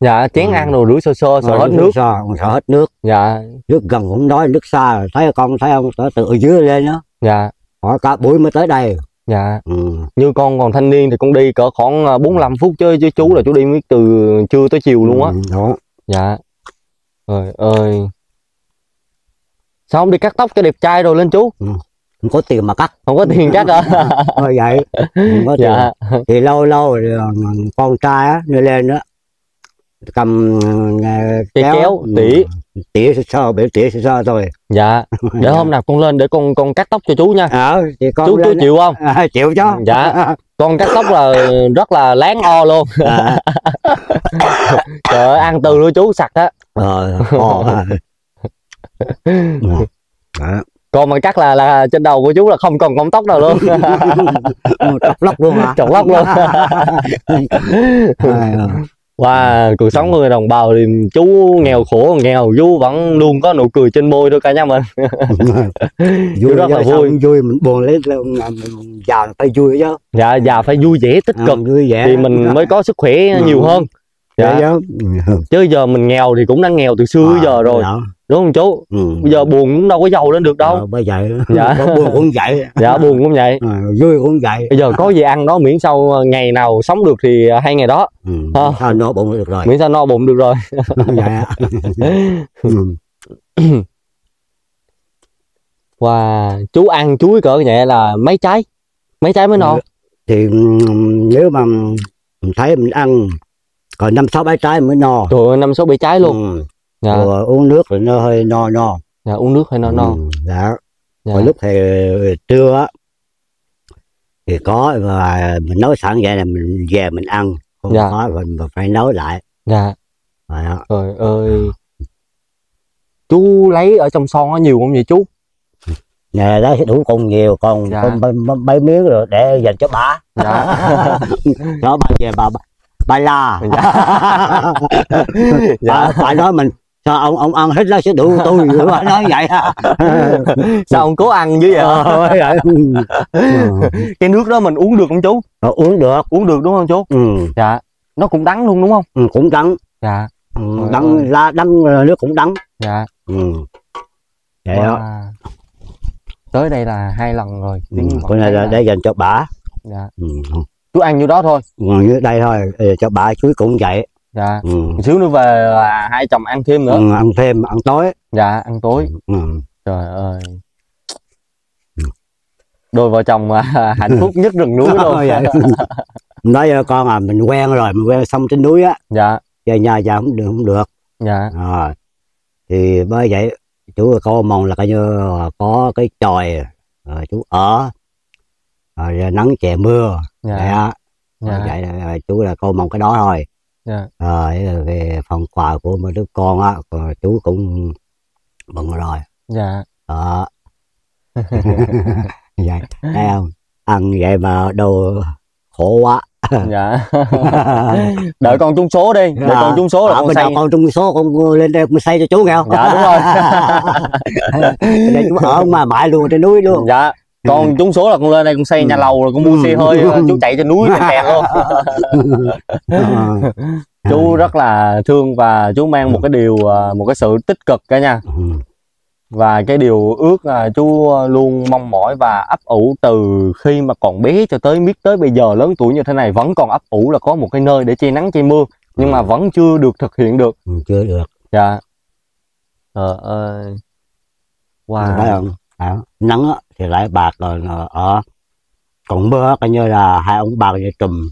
Dạ, chén ăn rồi rửa sơ sơ, sợ hết nước. Sợ hết nước. Dạ. Nước gần cũng đói, nước xa, thấy con, thấy ông từ ở dưới lên đó. Dạ. Hỏi cả buổi mới tới đây. Dạ. Như con còn thanh niên thì con đi cỡ khoảng 45 phút chứ chú là chú đi từ trưa tới chiều luôn á. Đó. Dạ. Trời ơi. Sao không đi cắt tóc cho đẹp trai rồi lên chú? Không có tiền mà cắt. Không có tiền cắt hả? Thôi vậy. Không có tiền. Dạ. Thì lâu lâu thì con trai á, nó lên đó. Cầm kéo tỉa sơ biểu tỉa sơ rồi. Dạ. Để hôm nào con lên để con cắt tóc cho chú nha. Thì con chú lên... chịu không? Chịu chứ. Dạ. Con cắt tóc là rất là láng o luôn. Trời ơi, ăn từ luôn chú sạch á. Còn mà cắt là trên đầu của chú là không còn cọng tóc nào luôn. Trọc lóc luôn hả? Trọc lóc luôn. Wow, cuộc sống của người đồng bào thì chú nghèo khổ, nghèo chú vẫn luôn có nụ cười trên môi thôi cả nhà mình. Chú rất là vui. Vui mình buồn lấy mình già phải vui chứ. Dạ, già phải vui vẻ tích cực. Vui vẻ thì mình mới có sức khỏe nhiều hơn. Dạ. Chứ giờ mình nghèo thì cũng đang nghèo từ xưa giờ rồi. Đúng không chú? Bây giờ buồn cũng đâu có giàu lên được đâu. Bởi vậy. Dạ. Buồn cũng vậy. Dạ, buồn cũng vậy. Vui cũng vậy. Bây giờ có gì ăn đó, miễn sau ngày nào sống được thì hay ngày đó. Sao no bụng được rồi. Miễn sao no bụng được rồi. Dạ. Wow, chú ăn chuối cỡ vậy là mấy trái? Mấy trái mới no? Thì nếu mà mình thấy mình ăn còn 5-6 trái mới no. Trời ơi, 5-6 trái luôn. Dạ. Uống nước thì nó hơi no. Dạ, uống nước hơi no. Dạ. Dạ. Lúc thì trưa á thì có mà mình nấu sẵn vậy là mình về mình ăn, không có mình phải nấu lại. Dạ. Trời ơi. Chú lấy ở trong son có nhiều không vậy chú? nè đó sẽ đủ con nhiều, còn mấy miếng rồi để dành cho bà đó. Đó, bà về bà la. Bà nói mình sao ông ăn hết nó sẽ đủ tôi, bà nói vậy. Sao ông cố ăn dữ vậy? Cái nước đó mình uống được không chú? Rồi, uống được đúng không chú? Ừ. Dạ. Nó cũng đắng luôn đúng không? Ừ, cũng đắng. Dạ. Ừ, đắng la đắng, nước cũng đắng. Dạ. Ừ. Vậy đó. Tới đây là 2 lần rồi. Con này là để dành cho bả. Dạ. Ừ. Chú ăn như đó thôi. Như đây thôi, cho bả chú cũng vậy. Dạ. Ừ. Xíu nữa về là 2 chồng ăn thêm nữa. Ừ, ăn thêm, ăn tối. Dạ, ăn tối. Ừ. Trời ơi. Đôi vợ chồng hạnh phúc nhất rừng núi thôi. Dạ. Nói với con à, mình quen rồi, mình quen xong trên núi á. Dạ. Về nhà già không được. Dạ. Rồi. Thì bởi vậy chú cô mong là coi như có cái chòi chú ở rồi nắng chè mưa. Dạ. Vậy á. Dạ. Vậy là chú là cô mong cái đó thôi. Dạ. Về phần quà của mấy đứa con á, chú cũng bận rồi. Dạ. Vậy thấy không, ăn vậy mà đâu khổ quá. Dạ. Đợi con trúng số đi. Đợi con trúng số là con xây. Con trúng số con lên đây con xây cho chú nghe không? Dạ đúng rồi. Để chú ở mà mãi luôn trên núi luôn. Dạ. Con trúng số là con lên đây con xây nhà lầu rồi con mua xe hơi chú chạy trên núi kẹt luôn. Chú rất là thương và chú mang một cái điều, một cái sự tích cực cả nha. Và cái điều ước là chú luôn mong mỏi và ấp ủ từ khi mà còn bé cho tới miết tới bây giờ lớn tuổi như thế này, vẫn còn ấp ủ là có một cái nơi để che nắng che mưa, nhưng mà vẫn chưa được thực hiện được. Chưa được. Dạ. Trời ơi. Wow. Nắng thì lại bạc rồi ở, còn mưa coi như là 2 ông bạc rồi trùm.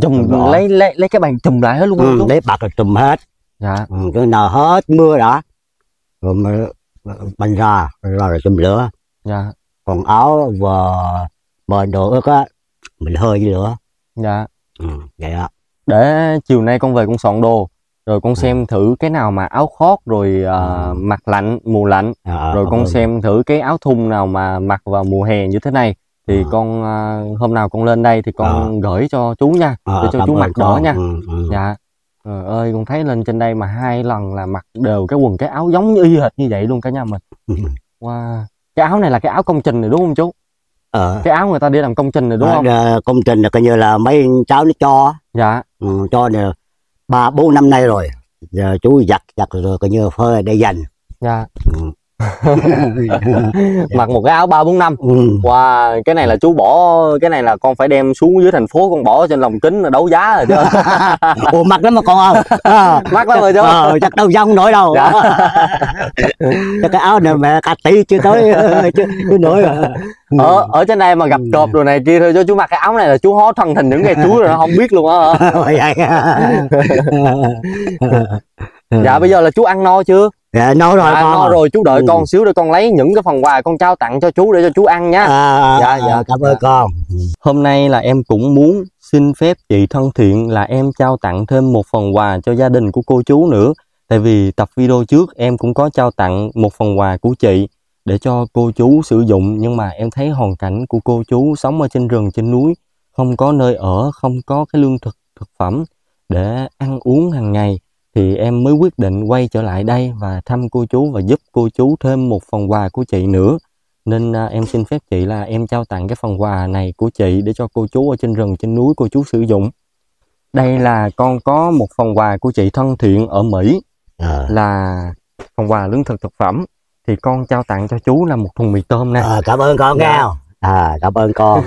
Trùm lấy cái bàn trùm lại hết luôn. Ừ, lấy bạc rồi trùm hết. Dạ. Cái nào hết mưa đã rồi banh ra rồi châm lửa. Dạ. Còn áo và đồ ướt á mình hơi với lửa. Dạ. Ừ, vậy đó. Để chiều nay con về con soạn đồ rồi con xem thử cái nào mà áo khoác rồi mặc lạnh mùa lạnh, rồi con xem thử cái áo thun nào mà mặc vào mùa hè như thế này thì con hôm nào con lên đây thì con gửi cho chú nha, để cho chú mặc đỡ nha. Dạ. Trời ơi, con thấy lên trên đây mà 2 lần là mặc đều cái quần cái áo giống như y hệt như vậy luôn cả nhà mình. Wow. Cái áo này là cái áo công trình này đúng không chú? Cái áo người ta đi làm công trình này đúng không? Công trình là coi như là mấy cháu nó cho. Dạ. Ừ, cho này 3-4 năm nay rồi. Giờ chú giặt rồi coi như phơi để dành. Dạ. Ừ. Mặc một cái áo 3-4 năm. Wow, cái này là chú bỏ, cái này là con phải đem xuống dưới thành phố con bỏ trên lồng kính là đấu giá rồi chứ. Ủa mặc lắm mà con ơi. Mắc lắm rồi chứ. Chắc đâu dông nổi đâu. Dạ. Cái áo này mẹ cả tí chưa tới chứ nổi rồi. Ở trên đây mà gặp cọp đồ này kia thôi chứ chú mặc cái áo này là chú hó thân thành những ngày chú rồi nó không biết luôn á. Dạ bây giờ là chú ăn no chưa? Dạ no rồi. No rồi chú đợi con xíu để con lấy những cái phần quà con trao tặng cho chú để cho chú ăn nha. Dạ cảm ơn con. Hôm nay là em cũng muốn xin phép chị thân thiện là em trao tặng thêm một phần quà cho gia đình của cô chú nữa. Tại vì tập video trước em cũng có trao tặng một phần quà của chị để cho cô chú sử dụng, nhưng mà em thấy hoàn cảnh của cô chú sống ở trên rừng trên núi, không có nơi ở, không có cái lương thực thực phẩm để ăn uống hàng ngày, thì em mới quyết định quay trở lại đây và thăm cô chú và giúp cô chú thêm một phần quà của chị nữa. Nên em xin phép chị là em trao tặng cái phần quà này của chị để cho cô chú ở trên rừng trên núi cô chú sử dụng. Đây là con có một phần quà của chị thân thiện ở Mỹ, là phần quà lương thực thực phẩm, thì con trao tặng cho chú là một thùng mì tôm nè. Cảm ơn con nghe. Cảm ơn con.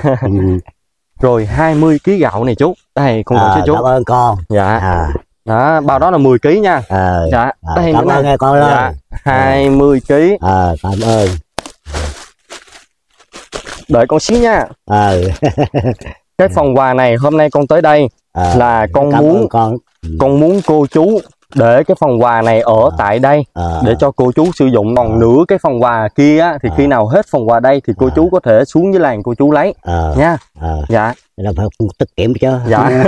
Rồi 20 kg gạo này chú. Đây con gửi cho chú. Cảm ơn con. Dạ. Đó, bao đó là 10 kg nha. Dạ. Đây, cảm ơn nghe con. Dạ, 20 kg. Cảm ơn. Đợi con xíu nha. Cái phần quà này hôm nay con tới đây là con muốn con muốn cô chú để cái phần quà này ở tại đây để cho cô chú sử dụng, còn nửa cái phần quà kia á, thì khi nào hết phần quà đây thì cô chú có thể xuống với làng cô chú lấy nha. Dạ. Là phải tiết kiệm chứ. Dạ.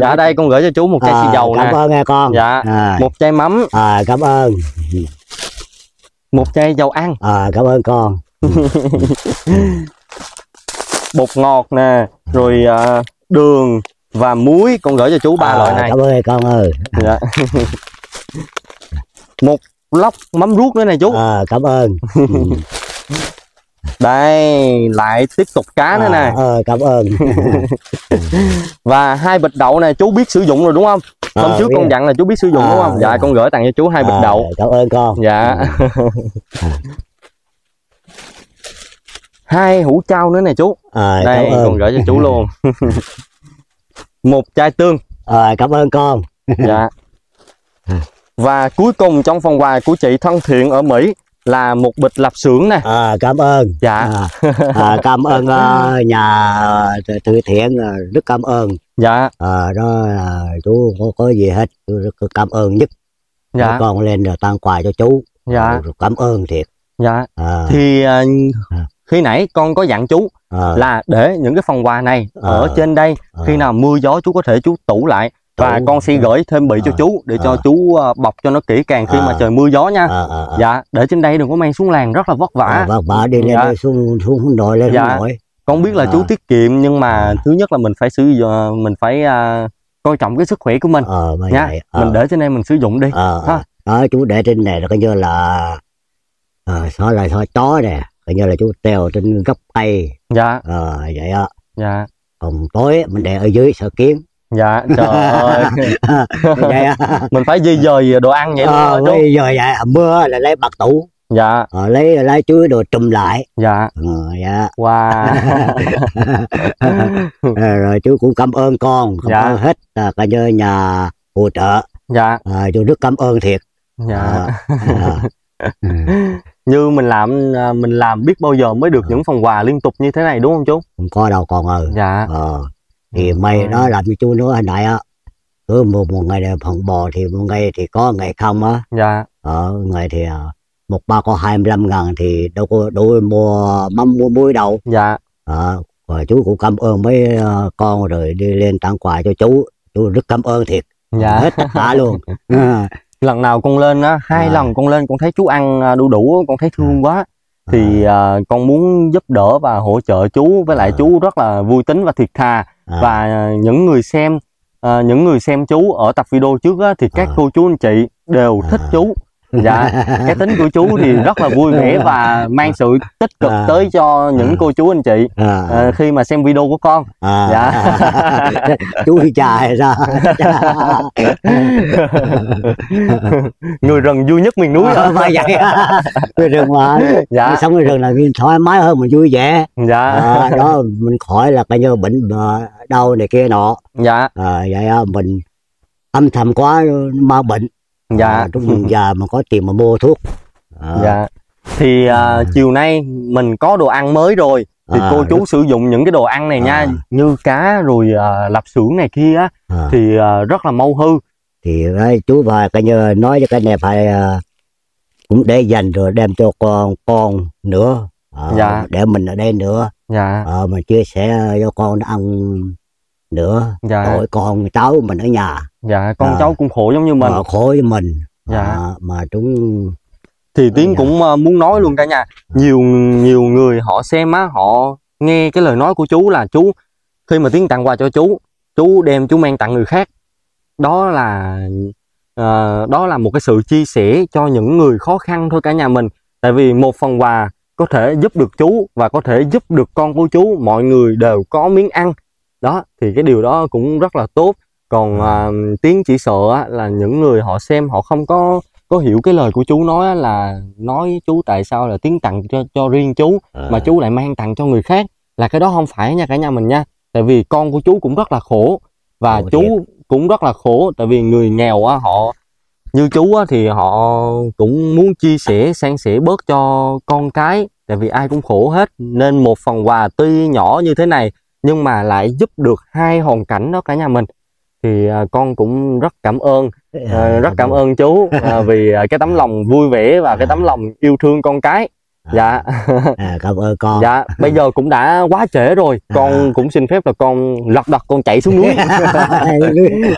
Dạ đây con gửi cho chú một chai xì dầu nè. Cảm ơn nghe con. Dạ. Một chai mắm. Cảm ơn. một chai dầu ăn. Cảm ơn con. Bột ngọt nè, rồi đường và muối, con gửi cho chú ba loại này. Cảm ơn con ơi. Dạ. Một lốc mắm ruốc nữa nè chú. Cảm ơn. Đây, lại tiếp tục cá nữa nè. Cảm ơn. Và hai bịch đậu này chú biết sử dụng rồi đúng không? Hôm trước con dặn là chú biết sử dụng đúng không? Dạ, con gửi tặng cho chú hai bịch đậu. Cảm ơn con. Dạ. Hai hũ chao nữa nè chú. Đây, con gửi cho chú luôn. Một chai tương. Cảm ơn con. Dạ. Và cuối cùng trong phần quà của chị thân thiện ở Mỹ là một bịch lạp xưởng nè. Cảm ơn. Dạ. Cảm ơn nhà từ thiện, rất cảm ơn. Dạ. Đó là chú có gì hết, chú rất cảm ơn nhất. Dạ. Con lên rồi tặng quà cho chú. Dạ. Cảm ơn thiệt. Dạ. Thì khi nãy con có dặn chú là để những cái phần quà này ở trên đây, khi nào mưa gió chú có thể chú tủ lại. Và con sẽ gửi thêm bị cho chú để cho chú bọc cho nó kỹ càng khi mà trời mưa gió nha. Dạ, để trên đây đừng có mang xuống làng rất là vất vả. Vất vả đi lên đây, xuống đồi lên nổi. Con biết là chú tiết kiệm nhưng mà thứ nhất là mình phải coi trọng cái sức khỏe của mình nha. Mình để trên đây mình sử dụng đi. Đó, chú để trên này là coi như là xóa chó nè, coi như là chú treo trên gốc cây. Dạ. Vậy đó. Dạ. Còn tối mình để ở dưới sợ kiến. Dạ, trời ơi. Mình phải di dời đồ ăn vậy luôn. Di dời vậy, mưa là lấy bạc tủ. Dạ. Lấy chuối đồ trùm lại. Dạ. Dạ. Wow. Rồi chú cũng cảm ơn con, cảm ơn hết cả nhà hỗ trợ. Dạ. Chú rất cảm ơn thiệt. Dạ. Như mình làm biết bao giờ mới được những phần quà liên tục như thế này đúng không chú? Không có đâu con ơi. Dạ. Thì mày nó làm cho chú nữa hồi nãy á, cứ một ngày là phần bò thì một ngày thì có ngày không á. Dạ. Ngày thì một ba có 25.000 thì đâu có đủ mua mắm mua muối đâu. Dạ. Và chú cũng cảm ơn mấy con rồi đi lên tặng quà cho chú rất cảm ơn thiệt. Dạ. Hết tất cả luôn. Lần nào con lên á, hai lần con lên con thấy chú ăn đu đủ con thấy thương quá. Thì con muốn giúp đỡ và hỗ trợ chú, với lại chú rất là vui tính và thiệt thà. Và những người xem chú ở tập video trước á, thì các cô chú anh chị đều thích chú. Dạ. Cái tính của chú thì rất là vui vẻ và mang sự tích cực tới cho những cô chú anh chị khi mà xem video của con. Dạ. Chú trà hay sao? Người rừng vui nhất miền núi vậy. Người rừng mà. Dạ. Mình sống người rừng là thoải mái hơn, mình vui vẻ. Dạ. Đó mình khỏi là coi như bệnh đau này kia nọ. Dạ. Vậy mình âm thầm quá ma bệnh. Dạ. Lúc mình già mà có tiền mà mua thuốc. Dạ. Thì chiều nay mình có đồ ăn mới rồi. Thì cô chú sử dụng những cái đồ ăn này nha, như cá rồi lạp xưởng này kia thì rất là mau hư. Thì chú và cái như nói cho cái này phải cũng để dành rồi đem cho con nữa. Dạ. Để mình ở đây nữa. Dạ. Mình chia sẻ cho con ăn nữa. Dạ. Tội con cháu mình ở nhà. Dạ, con cháu cũng khổ giống như mình. Khổ với mình. Dạ. Mà chúng thì Tiến cũng muốn nói luôn cả nhà. Nhiều người họ xem á, họ nghe cái lời nói của chú là chú khi mà Tiến tặng quà cho chú đem chú mang tặng người khác. Đó là một cái sự chia sẻ cho những người khó khăn thôi cả nhà mình. Tại vì một phần quà có thể giúp được chú và có thể giúp được con của chú, mọi người đều có miếng ăn. Đó, thì cái điều đó cũng rất là tốt. Còn Tiến chỉ sợ là những người họ xem họ không có hiểu cái lời của chú nói, là nói chú tại sao là Tiến tặng cho riêng chú mà chú lại mang tặng cho người khác. Là cái đó không phải nha cả nhà mình nha. Tại vì con của chú cũng rất là khổ. Và chú cũng rất là khổ. Tại vì người nghèo họ như chú thì họ cũng muốn chia sẻ, san sẻ bớt cho con cái. Tại vì ai cũng khổ hết. Nên một phần quà tuy nhỏ như thế này nhưng mà lại giúp được hai hoàn cảnh đó cả nhà mình. Thì con cũng rất cảm ơn, rất cảm ơn chú vì cái tấm lòng vui vẻ và cái tấm lòng yêu thương con cái. Dạ. Cảm ơn con. Dạ, bây giờ cũng đã quá trễ rồi. Con cũng xin phép là con lật đật con chạy xuống núi.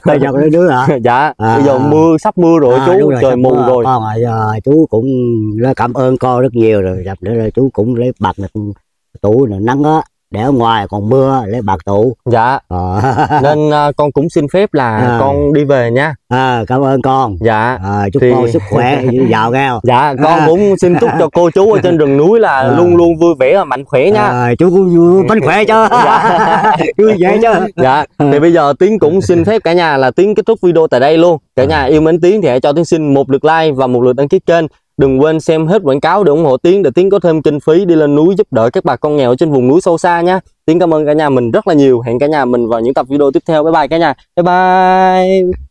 Bây giờ lên núi hả? Dạ, bây giờ mưa sắp mưa rồi chú, rồi, trời mù rồi. Con rồi, chú cũng cảm ơn con rất nhiều rồi. Gặp nữa là chú cũng lấy bạc này, tủ này, nắng á, để ở ngoài còn mưa lấy bạc tủ. Dạ. Nên con cũng xin phép là con đi về nha. Cảm ơn con. Dạ. Chúc con sức khỏe giàu nghèo. Dạ, con cũng xin chúc cho cô chú ở trên rừng núi là luôn luôn vui vẻ và mạnh khỏe nha. Chú cũng vui mạnh khỏe chứ. Dạ. Vui vẻ chứ. Dạ. Thì bây giờ Tiến cũng xin phép cả nhà là Tiến kết thúc video tại đây luôn. Cả nhà yêu mến Tiến thì hãy cho Tiến xin một lượt like và một lượt đăng ký kênh. Đừng quên xem hết quảng cáo để ủng hộ Tiến, để Tiến có thêm kinh phí đi lên núi giúp đỡ các bà con nghèo ở trên vùng núi sâu xa nhé. Tiến cảm ơn cả nhà mình rất là nhiều. Hẹn cả nhà mình vào những tập video tiếp theo. Bye bye cả nhà. Bye bye.